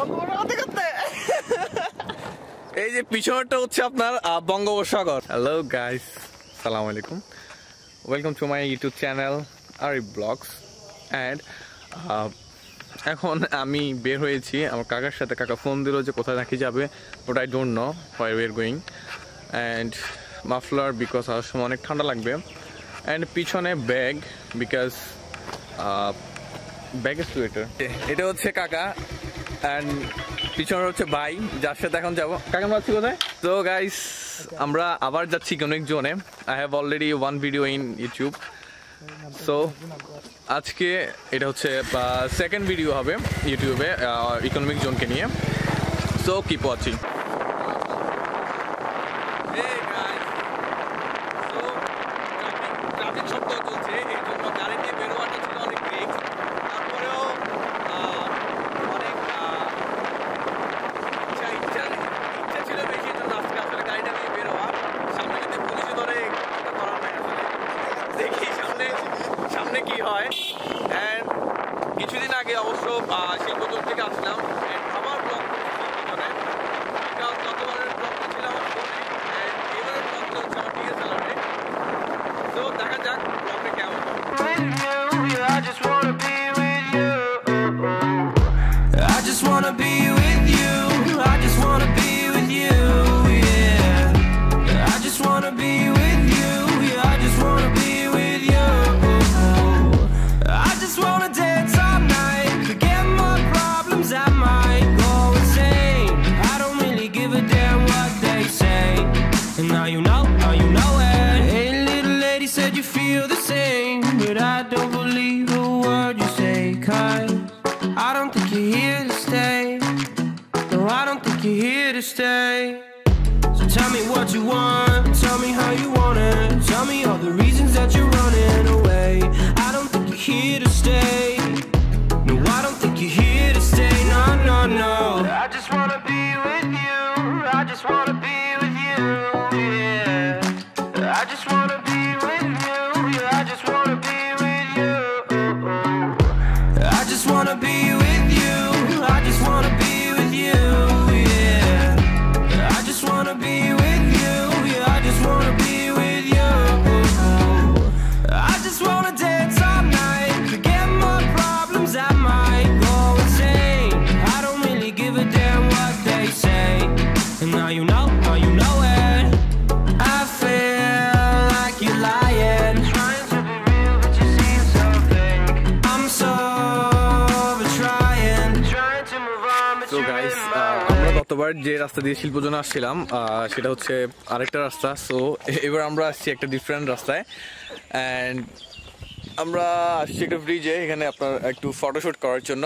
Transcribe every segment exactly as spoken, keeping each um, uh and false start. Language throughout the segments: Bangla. Hello guys, Assalamu alaikum. Welcome to my YouTube channel Ari Blogs. And uh, এখন আমি বের হয়েছি আমার কাকার সাথে কাকা ফোন দিল যে কোথায় নাকি যাবে but I don't know where we are going and muffler because আর সময় অনেক ঠান্ডা লাগবে এন্ড পিছনে ব্যাগ বিকজ ব্যাগ সোয়েটার এটা হচ্ছে কাকা এন্ড পিছনে হচ্ছে ভাই যার সাথে এখন যাব কাকা আমরা আছি কোথায় সো গাইস আমরা আবার যাচ্ছি অনেক জোনে I have already one video in YouTube so আজকে এটা হচ্ছে সেকেন্ড ভিডিও হবে ইউটিউবে ইকোনমিক জোন কে নিয়ে সো কিপ ওয়াচিং এই गाइस সো ট্রাফিক শব্দ চলছে এই জন্য গাড়ি নিয়ে বেরোয়াটা ছিল অনেক রিস্ক তারপরেও অনেক ইচ্ছা ইচ্ছা ইচ্ছা ছিল বেশি তো আজকে আসলে গাড়িটা নিয়ে বেরোয়া সামনে যদি পুলিশে ধরে একটা করার নাই দেখি সামনে সামনে কি হয় এন্ড কিছুদিন আগে অবশ্য শিল্পজোন থেকে আসলাম আমার ব্লগ মানে গতবারের ব্লগটা ছিল আমার ফোনে এবারের ব্লগটা হচ্ছে আমার টিকে চালাবে তো দেখা যাক ব্লগটা কেমন Stay. So tell me what you want, tell me how you want it, tell me all the reasons that you're running away. I don't think you're here to stay. No, I don't think you're here to stay. No, no, no. I just wanna be with you. I just wanna be with you. Yeah. I just wanna be with you. I just wanna be with you. I just wanna be with you. I just wanna be. গতবার যে রাস্তা দিয়ে শিল্পজন আসছিলাম সেটা হচ্ছে আরেকটা রাস্তা সো এবার আমরা আসছি একটা ডিফারেন্ট রাস্তায় অ্যান্ড আমরা আসছি একটা ব্রিজে এখানে আপনার একটু ফটোশ্যুট করার জন্য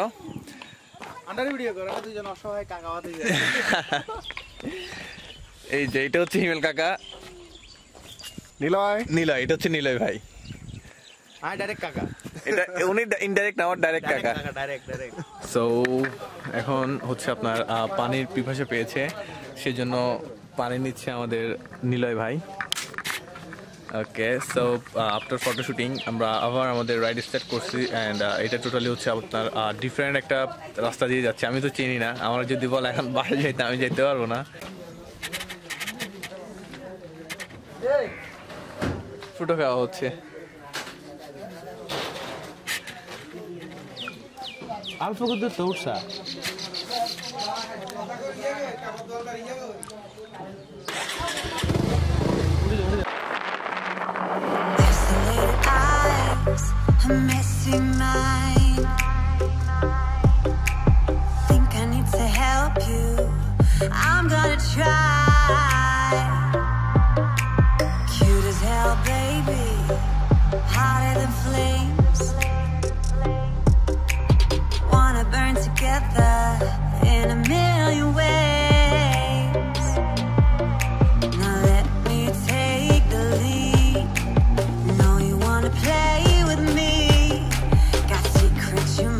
এই যে এটা হচ্ছে হিমেল কাকা নিলয় নিলয় এটা হচ্ছে নিলয় ভাই হ্যাঁ ডাইরেক্ট কাকা এটা উনি ইনডাইরেক্ট না ডাইরেক্ট কাকা ডাইরেক্ট ডাইরেক্ট সো এখন হচ্ছে আপনার পানির পিপাসা পেয়েছে সেজন্য পানি নিচ্ছে আমাদের নিলয় ভাই okay so after photo shooting আমরা আবার আমাদের রাইড স্টার্ট করছি অ্যান্ড এটা টোটালি হচ্ছে আপনার ডিফারেন্ট একটা রাস্তা দিয়ে যাচ্ছে আমি তো চিনি না আমার যদি বল এখন বাসে যাইতে আমি যেতে পারবো না ফুটো খাওয়া হচ্ছে আলফা কত দৌড়ছা Play with me, got secrets you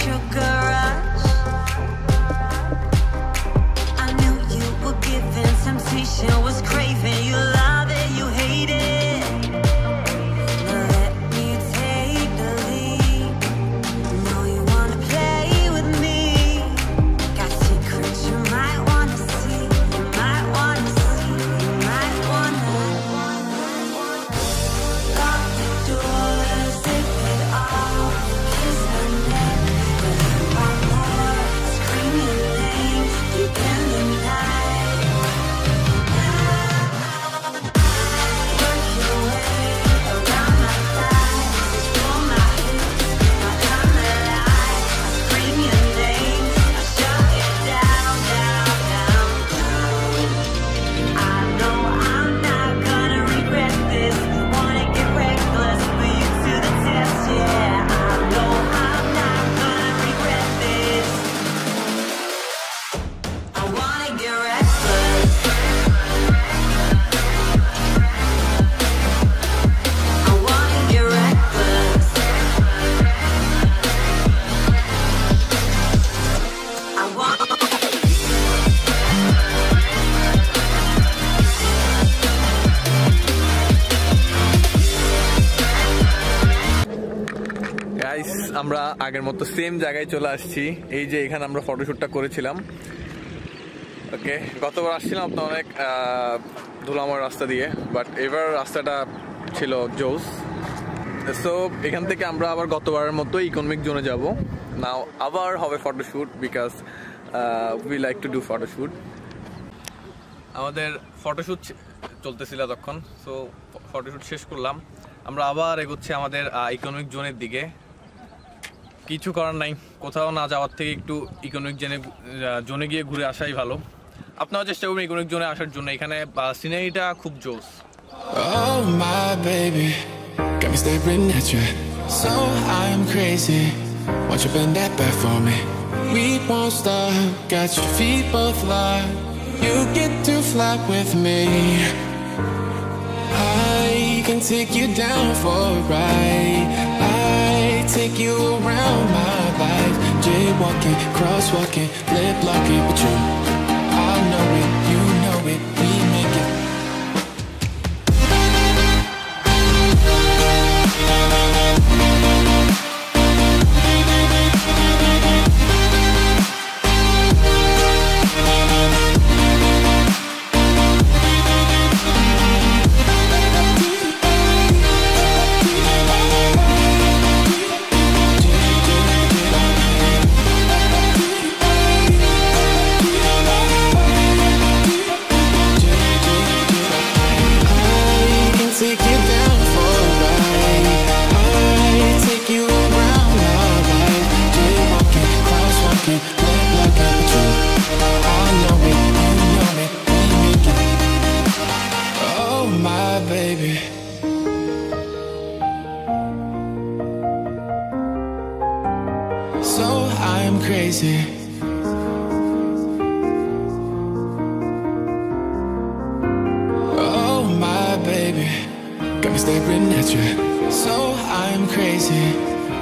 sugar rush. I knew you were giving, temptation was craving. You love it, you hate it. Now let me take the lead. Know you wanna play with me. Got secrets you might wanna see. You might wanna see. You might wanna. Lock the door, zip it off. আমরা আগের মতো সেম জায়গায় চলে আসছি। এই যে এখানে আমরা ফটোশুটটা করেছিলাম। ওকে, গতবার আসছিলাম আপনার অনেক ধুলাময় রাস্তা দিয়ে, বাট এবার রাস্তাটা ছিল জোস। সো এখান থেকে আমরা আবার গতবারের মতো ইকোনমিক জোনে যাব। নাও আবার হবে photoshoot, because we like to do photoshoot. আমাদের ফটোশুট চলতেছিল তখন, সো ফটোশুট শেষ করলাম। আমরা আবার এগোচ্ছি আমাদের ইকোনমিক জোনের দিকে। কিছু করার নাই, কোথাও না যাওয়ার থেকে একটু ইকোনমিক জোনে জোনে গিয়ে ঘুরে আসাই ভালো। আপনারা চেষ্টা করবেন ইকোনমিক জোনে আসার জন্য, এখানে সিনারিটা খুব জোস। Oh my baby, got me staring at you, so I'm crazy, won't you bend that back for me? We won't stop, got your feet both locked, you get to flap with me. I can take you down for a ride, I take you around my life. Jaywalking, crosswalking, lip locking with you. I know it, you know it, we make it. So I'm crazy. Oh my baby, got me staring at you. So I'm crazy,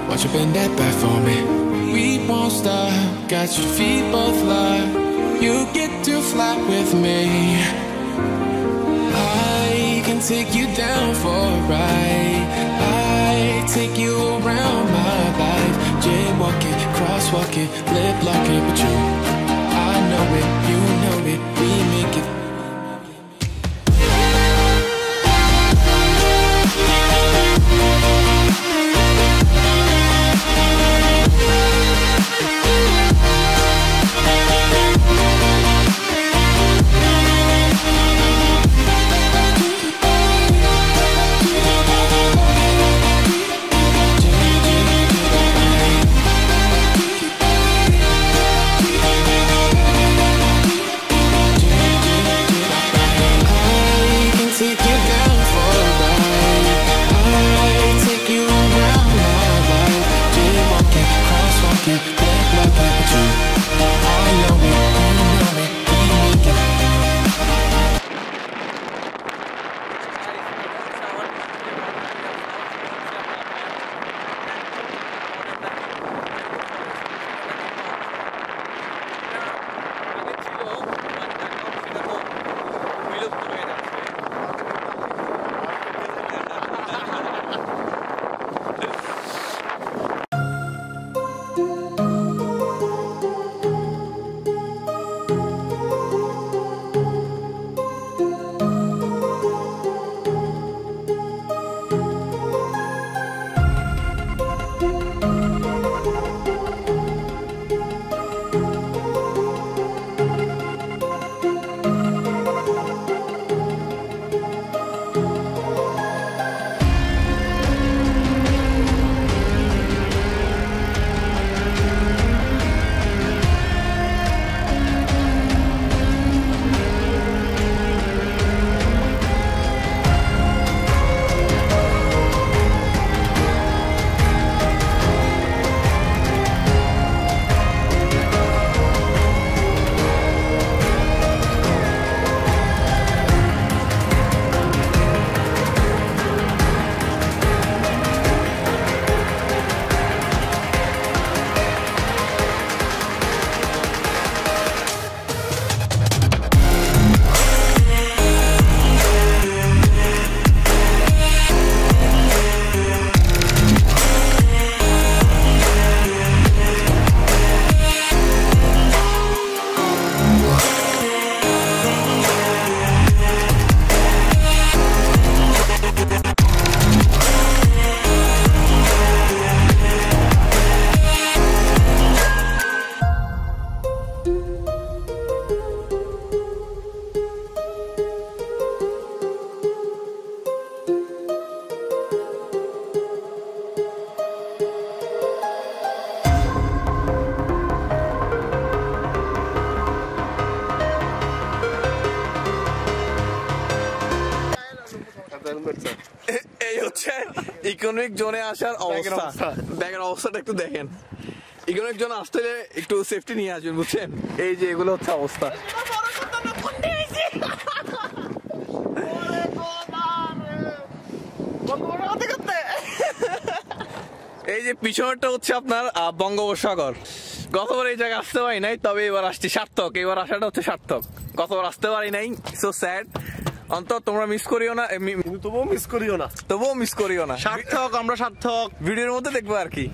won't you bend that back for me? We won't stop, got your feet both locked, you get to fly with me. I can take you down for a ride, I take you around my life. Jaywalking, crosswalking, lip locking with you. I know it, you know it, we make it. Economic জোনে আসার অবস্থা ব্যাগের অবস্থাটা একটু দেখেন। ইকোনমিক জোন আসতে একটু সেফটি নিয়ে আসবেন, বুঝছেন? এই যে এগুলো হচ্ছে অবস্থা। এই যে পিছনটা হচ্ছে আপনার বঙ্গোপসাগর। গতবার এই জায়গায় আসতে পারি নাই, তবে এবার আসছি, সার্থক। এবার আসাটা হচ্ছে সার্থক। গতবার আসতে পারি নাই, সো স্যাড। অন্তত তোমরা মিস করিও না, তবুও মিস করিও না, তবুও মিস করিও না। সার্থক, আমরা সার্থক ভিডিওর মধ্যে দেখবো আর কি।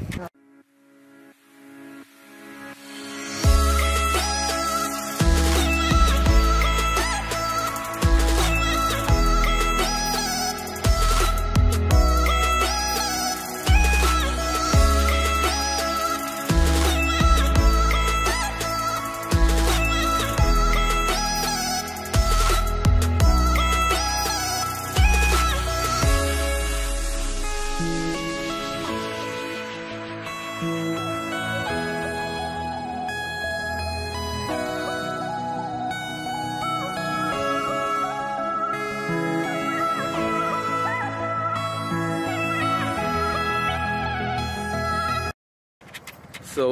সো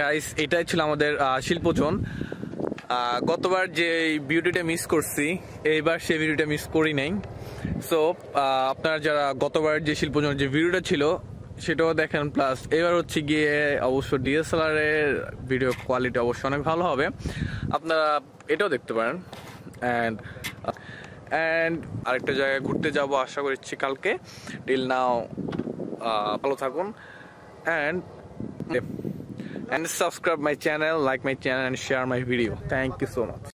গাইস, এটাই ছিল আমাদের শিল্পজন। গতবার যে ভিডিওটা মিস করছি, এইবার সেই ভিডিওটা মিস করি নাই। সো আপনারা যারা গতবার যে শিল্পজনের যে ভিডিওটা ছিল সেটাও দেখেন, প্লাস এবার হচ্ছে গিয়ে অবশ্য ডিএসএলআরের ভিডিও কোয়ালিটি অবশ্য অনেক ভালো হবে, আপনারা এটাও দেখতে পারেন। অ্যান্ড অ্যান্ড আরেকটা জায়গায় ঘুরতে যাব আশা করছি কালকে। টিল নাও ভালো থাকুন and and subscribe my channel, like my channel and share my video. Thank you so much.